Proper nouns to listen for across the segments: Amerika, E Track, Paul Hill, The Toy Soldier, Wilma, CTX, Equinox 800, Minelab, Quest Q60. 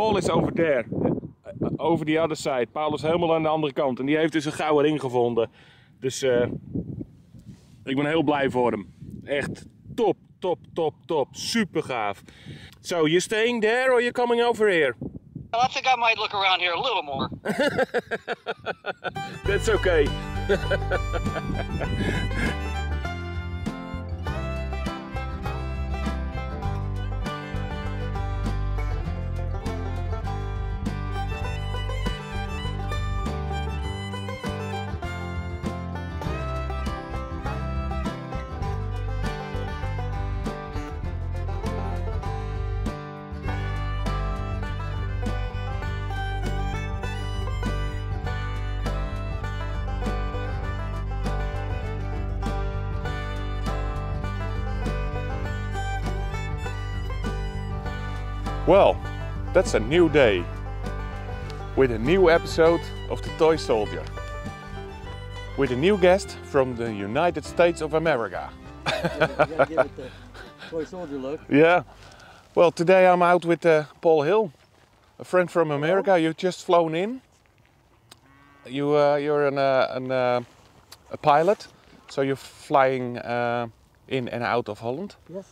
Paul is over there. Over the other side. Paul is helemaal aan de andere kant. En die heeft dus een gouden ring gevonden. Dus ik ben heel blij voor hem. Echt top, top, top, top. Super gaaf. So, you staying there or you coming over here? I think I might look around here a little more. That's okay. Well, that's a new day with a new episode of The Toy Soldier with a new guest from the United States of America. You gotta give it the Toy Soldier look. Yeah. Well, today I'm out with Paul Hill, a friend from America. Hello. You've just flown in. You're a pilot, so you're flying in and out of Holland. Yes.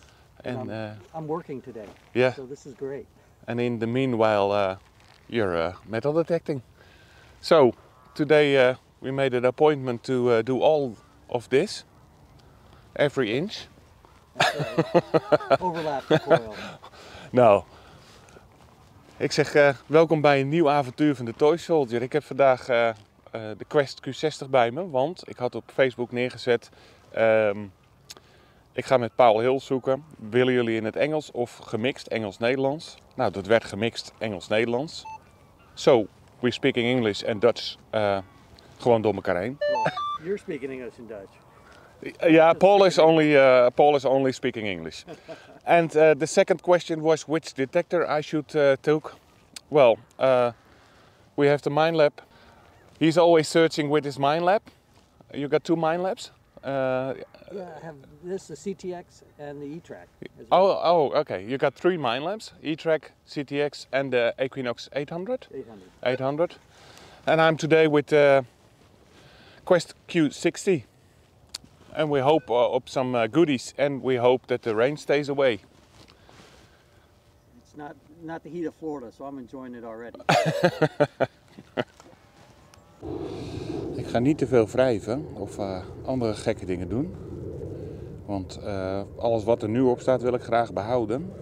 And I'm working today, yeah. So this is great. And in the meanwhile, you're metal detecting. So today we made an appointment to do all of this, every inch. Okay. Overlap the coil. Nou, ik zeg welkom bij een nieuw avontuur van de Toy Soldier. Ik heb vandaag de Quest Q60 bij me, want ik had op Facebook neergezet... ik ga met Paul Hill zoeken. Willen jullie in het Engels of gemixt Engels-Nederlands? Nou, dat werd gemixt Engels-Nederlands. So, we're speaking English and Dutch. Gewoon door elkaar heen. Well, you're speaking English and Dutch. Ja, yeah, Paul is only speaking English. And the second question was which detector I should take. Well, we have the Minelab. He's always searching with his Minelab. You got two Minelabs? Yeah, I have this, the CTX and the E Track. Well. Oh, okay. You got three Minelabs: E Track, CTX, and the Equinox 800. 800. And I'm today with Quest Q60, and we hope of some goodies, and we hope that the rain stays away. It's not the heat of Florida, so I'm enjoying it already. Ik ga niet te veel wrijven of andere gekke dingen doen, want alles wat er nu op staat wil ik graag behouden.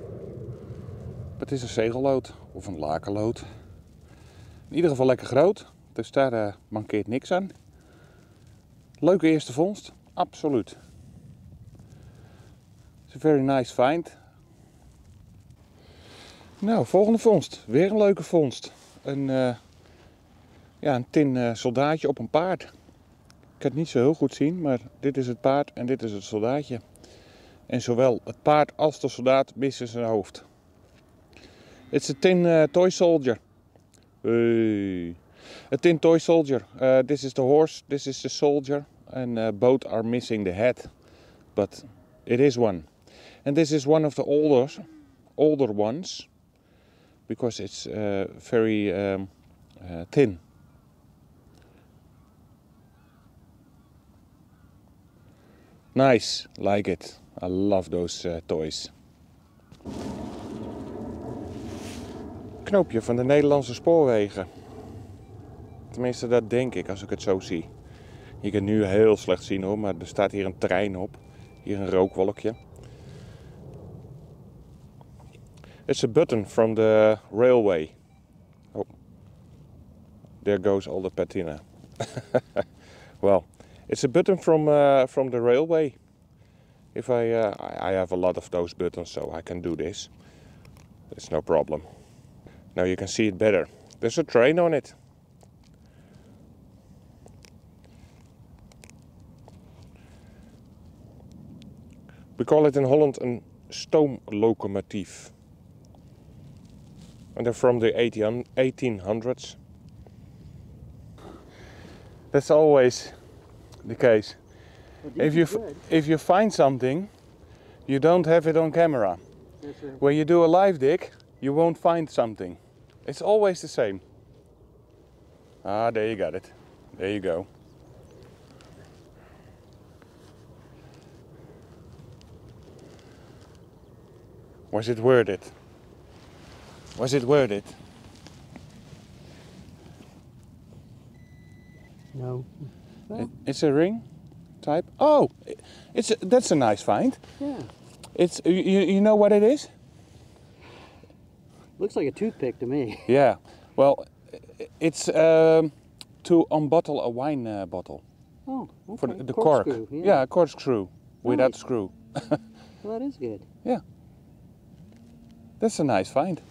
Het is een zegellood of een lakenlood. In ieder geval lekker groot, dus daar mankeert niks aan. Leuke eerste vondst, absoluut. It's a very nice find. Nou, volgende vondst, weer een leuke vondst. Ja, een tin soldaatje op een paard. Ik kan het niet zo heel goed zien, maar dit is het paard en dit is het soldaatje. En zowel het paard als de soldaat missen zijn hoofd. It's a tin toy soldier. Hey. A tin toy soldier. This is the horse, this is the soldier. And both are missing the head. But it is one. And this is one of the older ones. Because it's very thin. Nice, like it. I love those toys. Knoopje van de Nederlandse spoorwegen. Tenminste, dat denk ik als ik het zo zie. Je kan nu heel slecht zien hoor, maar er staat hier een trein op. Hier een rookwolkje. It's a button from the railway. Oh, there goes all the patina. Well. It's a button from the railway. If I have a lot of those buttons, so I can do this. It's no problem. Now you can see it better. There's a train on it. We call it in Holland a stoomlocomotief. And they're from the 1800s. That's always the case. If you find something, you don't have it on camera. Yes, when you do a live dig, you won't find something. It's always the same. Ah, there you got it. There you go. Was it worth it? Was it worth it? No. Well. It's a ring type. Oh, it's a, that's a nice find. Yeah. It's you know what it is? Looks like a toothpick to me. Yeah. Well, it's to unbottle a wine bottle. Oh. Okay. For the cork. Screw, yeah. Yeah, a corkscrew without screw. Well, that is good. Yeah. Dat is een nice find.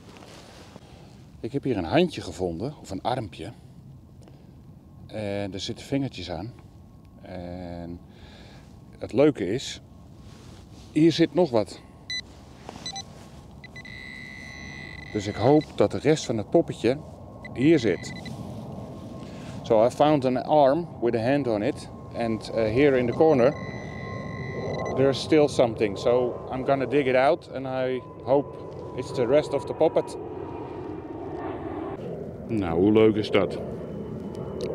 Ik heb hier een handje gevonden, of een armpje. En er zitten vingertjes aan. En het leuke is, hier zit nog wat. Dus ik hoop dat de rest van het poppetje hier zit. So I found an arm with a hand on it. And here in the corner, there's still something. So I'm gonna dig it out and I hope it's the rest of the poppet. Nou, hoe leuk is dat?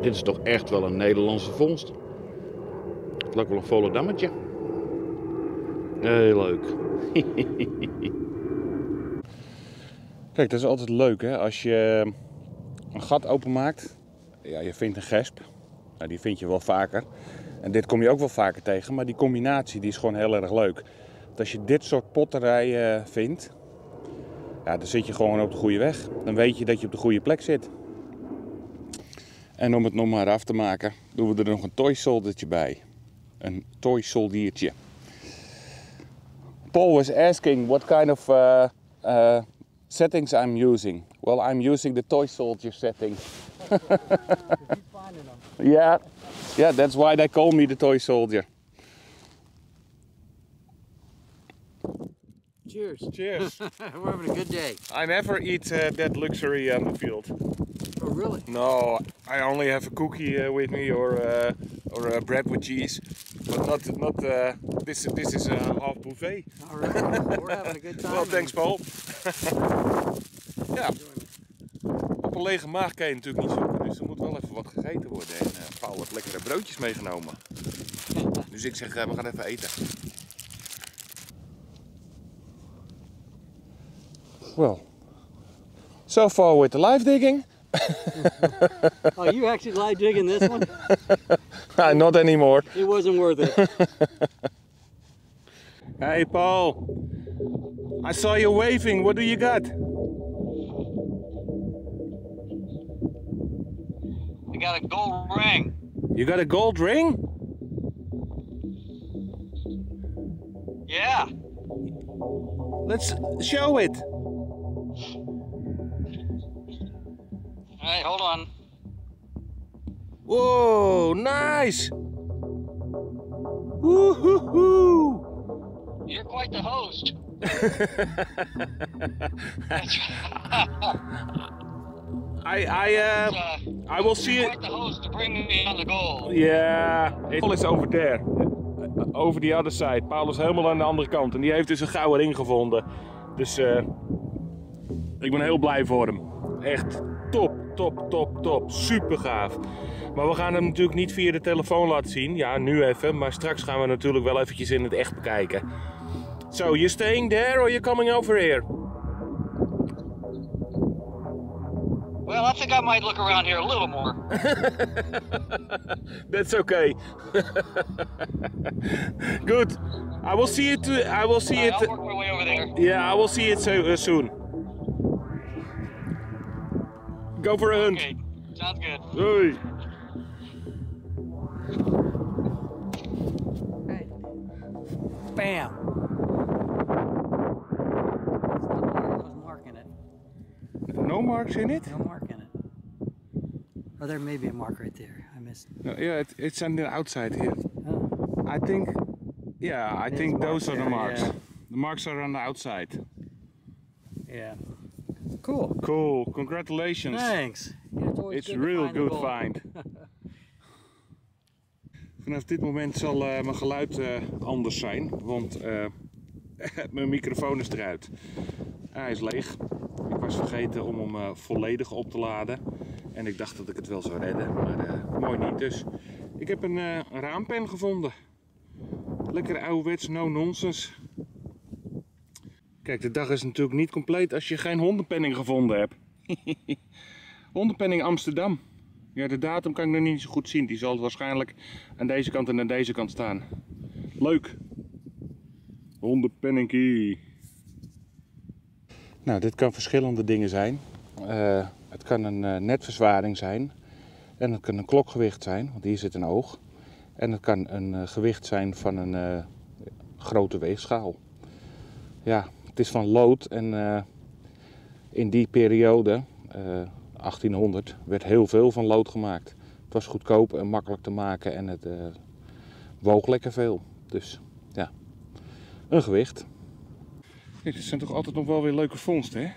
Dit is toch echt wel een Nederlandse vondst. Het lijkt wel een Volendammetje. Heel leuk. Kijk, dat is altijd leuk hè. Als je een gat openmaakt, ja, je vindt een gesp. Nou, die vind je wel vaker. En dit kom je ook wel vaker tegen, maar die combinatie die is gewoon heel erg leuk. Want als je dit soort potterijen vindt, ja, dan zit je gewoon op de goede weg. Dan weet je dat je op de goede plek zit. En om het nog maar af te maken, doen we er nog een Toy Soldiertje bij. Een Toy Soldiertje. Paul was asking what kind of settings I'm using. Well, I'm using the Toy Soldier setting. Yeah. Yeah, that's why they call me the Toy Soldier. Cheers. Cheers. We're having a good day. I never eat that luxury on the field. Oh, really? No, I only have a cookie with me or a bread with cheese. But not this is a half buffet. All right. We're having a good time. Well, thanks Paul. Ja. Op een lege maag kan je natuurlijk niet zoeken, dus er moet wel even wat gegeten worden. En Paul heeft lekkere broodjes meegenomen. Dus ik zeg, we gaan even eten. Well, so far with the live digging. Oh, you actually live digging this one? Not anymore. It wasn't worth it. Hey, Paul. I saw you waving. What do you got? I got a gold ring. You got a gold ring? Yeah. Let's show it. All right, hold on. Whoa, nice! Woo-hoo-hoo! You're quite the host. I will see it. Quite the host to bring me on the goal. Yeah, Paul is over there. Over the other side. Paul is helemaal aan de andere kant en die heeft dus een gouden ring gevonden. Dus ik ben heel blij voor hem. Echt top. Top. Super gaaf. Maar we gaan hem natuurlijk niet via de telefoon laten zien. Ja, nu even. Maar straks gaan we natuurlijk wel eventjes in het echt bekijken. So, you're staying there or you're coming over here? Well, I think I might look around here a little more. That's okay. Good. I will see it. I will see it. I'll work my way over there. Yeah, I will see it soon. Go for a hunt. Okay, sounds good. Doei. Hey. Bam. No mark in it. No marks in it? No mark in it. Or there may be a mark right there. I missed it. No, yeah, it's on the outside here. Oh. I think, yeah, I think those are the marks. Yeah. The marks are on the outside. Yeah. Cool. Cool. Congratulations. Thanks. It's a real good find. Vanaf dit moment zal mijn geluid anders zijn, want mijn microfoon is eruit. Hij is leeg. Ik was was vergeten om hem volledig op te laden. En ik dacht dat ik het wel zou redden, maar mooi niet dus. Ik heb een raampen gevonden. Lekker ouderwets, no nonsense. Kijk, de dag is natuurlijk niet compleet als je geen hondenpenning gevonden hebt. Hondenpenning Amsterdam. Ja, de datum kan ik nog niet zo goed zien. Die zal waarschijnlijk aan deze kant en aan deze kant staan. Leuk. Hondenpenningkie. Nou, dit kan verschillende dingen zijn. Het kan een netverzwaring zijn. En het kan een klokgewicht zijn, want hier zit een oog. En het kan een gewicht zijn van een grote weegschaal. Ja, het is van lood en in die periode, 1800, werd heel veel van lood gemaakt. Het was goedkoop en makkelijk te maken en het woog lekker veel. Dus ja, een gewicht. Kijk, dit zijn toch altijd nog wel weer leuke vondsten, hè?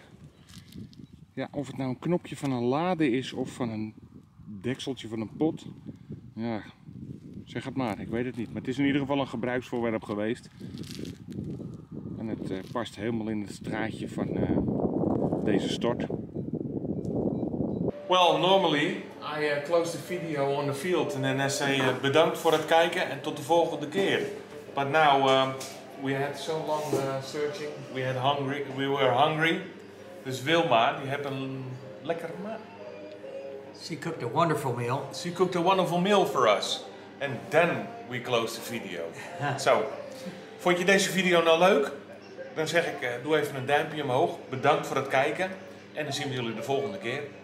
Ja, of het nou een knopje van een lade is of van een dekseltje van een pot. Ja, zeg het maar, ik weet het niet. Maar het is in ieder geval een gebruiksvoorwerp geweest. En het past helemaal in het straatje van deze stort. Well, normally I close the video on the field and then I say bedankt voor het kijken en tot de volgende keer. But now we had so long searching, we were hungry. Dus Wilma, die heeft een lekker maat. She cooked a wonderful meal. She cooked a wonderful meal for us. And then we closed the video. So, vond je deze video nou leuk? Dan zeg ik, doe even een duimpje omhoog. Bedankt voor het kijken. En dan zien we jullie de volgende keer.